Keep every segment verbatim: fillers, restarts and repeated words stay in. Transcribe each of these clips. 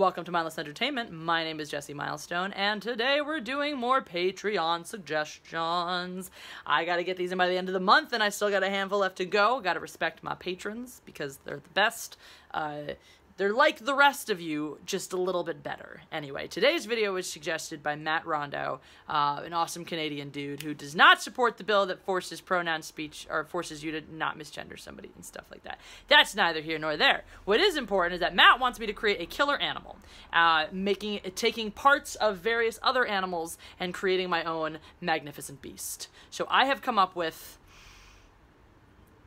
Welcome to Mindless Entertainment. My name is Jesse Milestone, and today we're doing more Patreon suggestions. I gotta get these in by the end of the month, and I still got a handful left to go. Gotta respect my patrons, because they're the best. Uh, they're like the rest of you, just a little bit better. Anyway, today's video was suggested by Matt Rondo, uh, an awesome Canadian dude who does not support the bill that forces pronoun speech, or forces you to not misgender somebody and stuff like that. That's neither here nor there. What is important is that Matt wants me to create a killer animal, uh, making, taking parts of various other animals and creating my own magnificent beast. So I have come up with,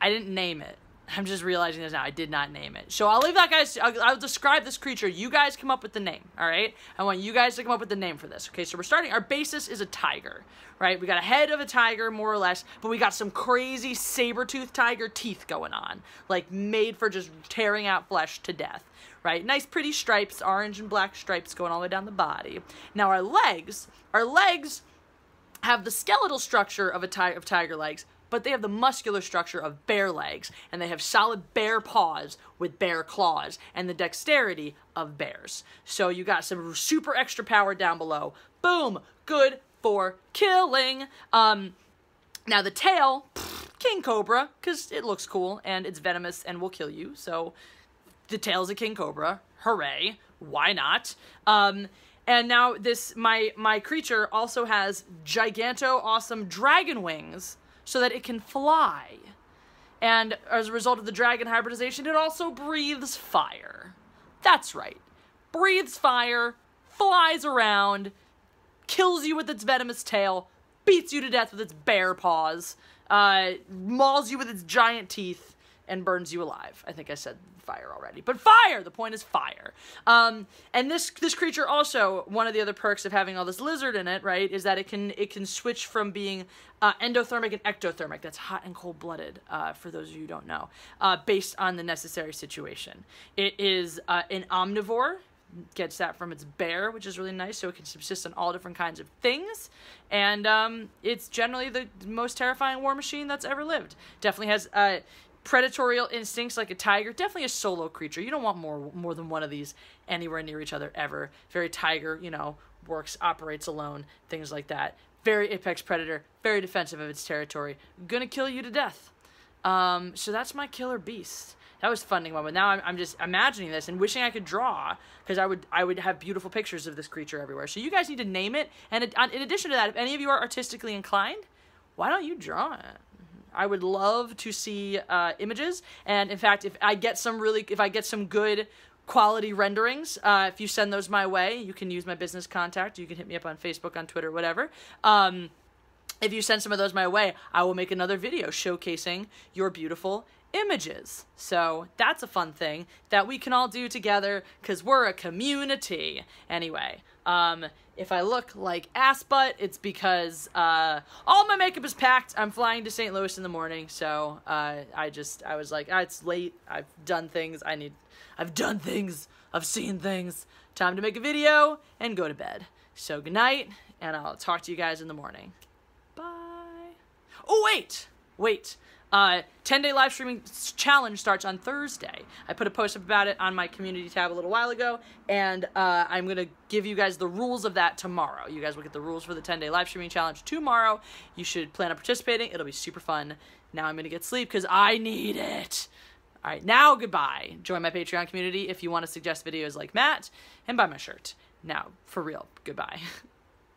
I didn't name it. I'm just realizing this now. I did not name it. So I'll leave that guys, I'll, I'll describe this creature. You guys come up with the name, all right? I want you guys to come up with the name for this, okay? So we're starting, our basis is a tiger, right? We got a head of a tiger, more or less, but we got some crazy saber-toothed tiger teeth going on, like made for just tearing out flesh to death, right? Nice pretty stripes, orange and black stripes going all the way down the body. Now our legs, our legs have the skeletal structure of a ti- of tiger legs, but they have the muscular structure of bear legs, and they have solid bear paws with bear claws, and the dexterity of bears. So you got some super extra power down below. Boom! Good for killing! Um, now the tail, pff, king cobra, because it looks cool, and it's venomous and will kill you, so the tail's a king cobra. Hooray! Why not? Um... And now this, my, my creature also has giganto awesome dragon wings, so that it can fly. And as a result of the dragon hybridization, it also breathes fire. That's right. Breathes fire, flies around, kills you with its venomous tail, beats you to death with its bear paws, uh, mauls you with its giant teeth, and burns you alive. I think I said fire already. But fire! The point is fire. Um, and this this creature also, one of the other perks of having all this lizard in it, right, is that it can it can switch from being uh, endothermic and ectothermic. That's hot and cold-blooded, uh, for those of you who don't know, uh, based on the necessary situation. It is uh, an omnivore. Gets that from its bear, which is really nice, so it can subsist on all different kinds of things, and um, it's generally the most terrifying war machine that's ever lived. Definitely has... Uh, predatorial instincts like a tiger. Definitely a solo creature. You don't want more more than one of these anywhere near each other ever. Very tiger, you know, works, operates alone, things like that. Very apex predator, very defensive of its territory. Gonna kill you to death. Um, so that's my killer beast. That was a fun one, but now I'm, I'm just imagining this and wishing I could draw, because I would I would have beautiful pictures of this creature everywhere. So you guys need to name it, and in addition to that, if any of you are artistically inclined, why don't you draw it? I would love to see uh, images, and in fact, if I get some really, if I get some good quality renderings, uh, if you send those my way, you can use my business contact. You can hit me up on Facebook, on Twitter, whatever. Um, if you send some of those my way, I will make another video showcasing your beautiful images. So that's a fun thing that we can all do together, because we're a community. Anyway, um, if I look like ass butt, it's because uh, all my makeup is packed. I'm flying to Saint Louis in the morning, so uh, I just I was like, ah, it's late. I've done things. I need. I've done things. I've seen things. Time to make a video and go to bed. So good night, and I'll talk to you guys in the morning. Bye. Oh wait, wait. Uh, ten day live streaming challenge starts on Thursday. I put a post up about it on my community tab a little while ago, and uh, I'm going to give you guys the rules of that tomorrow. You guys will get the rules for the ten day live streaming challenge tomorrow. You should plan on participating. It'll be super fun. Now I'm going to get sleep because I need it. All right, now goodbye. Join my Patreon community if you want to suggest videos like Matt, and buy my shirt. Now, for real, goodbye.